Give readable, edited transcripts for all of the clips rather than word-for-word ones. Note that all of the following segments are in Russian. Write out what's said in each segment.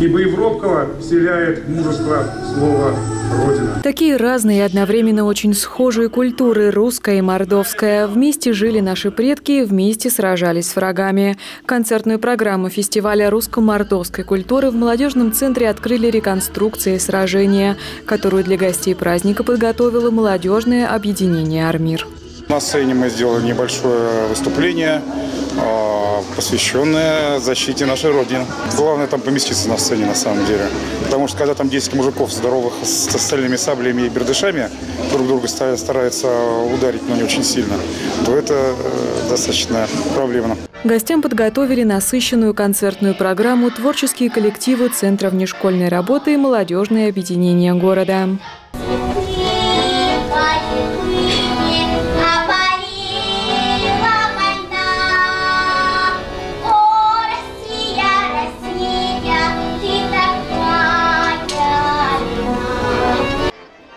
ибо и в робкого вселяет мужество слово «Родина». Такие разные и одновременно очень схожие культуры – русская и мордовская. Вместе жили наши предки, вместе сражались с врагами. Концертную программу фестиваля русско-мордовской культуры в молодежном центре открыли реконструкции сражения, которую для гостей праздника подготовило молодежное объединение «Армир». На сцене мы сделали небольшое выступление, посвященное защите нашей Родины. Главное там поместиться на сцене, на самом деле. Потому что когда там 10 мужиков здоровых с стальными саблями и бердышами друг друга стараются ударить, но не очень сильно, то это достаточно проблемно. Гостям подготовили насыщенную концертную программу творческие коллективы Центра внешкольной работы и молодежное объединение города.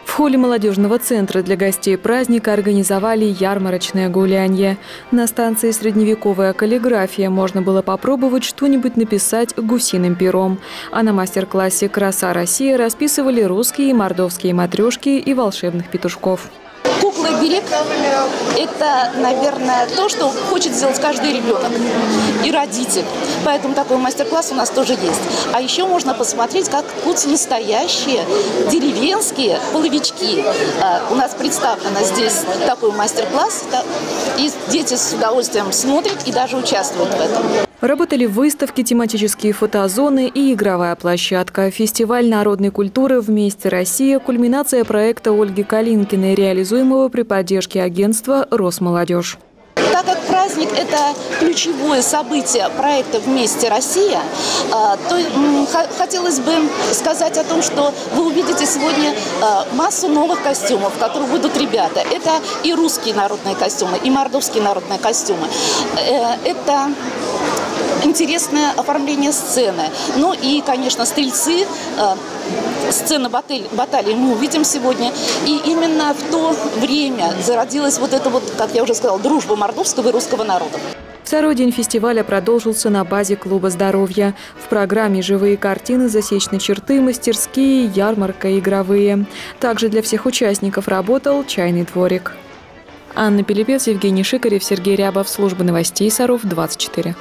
В холле молодежного центра для гостей праздника организовали ярмарочное гулянье. На станции «Средневековая каллиграфия» можно было попробовать что-нибудь написать гусиным пером. А на мастер-классе «Краса России» расписывали русские и мордовские матрешки и волшебных петушков. Кукла Берег – это, наверное, то, что хочет сделать каждый ребенок и родитель. Поэтому такой мастер-класс у нас тоже есть. А еще можно посмотреть, как ткут настоящие деревенские половички. У нас представлено здесь такой мастер-класс, и дети с удовольствием смотрят и даже участвуют в этом. Работали выставки, тематические фотозоны и игровая площадка. Фестиваль народной культуры «Вместе Россия» – кульминация проекта Ольги Калинкиной, реализуемого при поддержке агентства «Росмолодежь». Так как праздник – это ключевое событие проекта «Вместе Россия», то хотелось бы сказать о том, что вы увидите сегодня массу новых костюмов, которые будут ребята. Это и русские народные костюмы, и мордовские народные костюмы. Это интересное оформление сцены. Ну и, конечно, стрельцы, сцена баталии мы увидим сегодня. И именно в то время зародилась вот эта вот, как я уже сказала, дружба мордовского и русского народа. Второй день фестиваля продолжился на базе клуба здоровья. В программе живые картины, засечные черты, мастерские, ярмарка, игровые. Также для всех участников работал чайный дворик. Анна Пилипец, Евгений Шикарев, Сергей Рябов. Служба новостей Саров 24.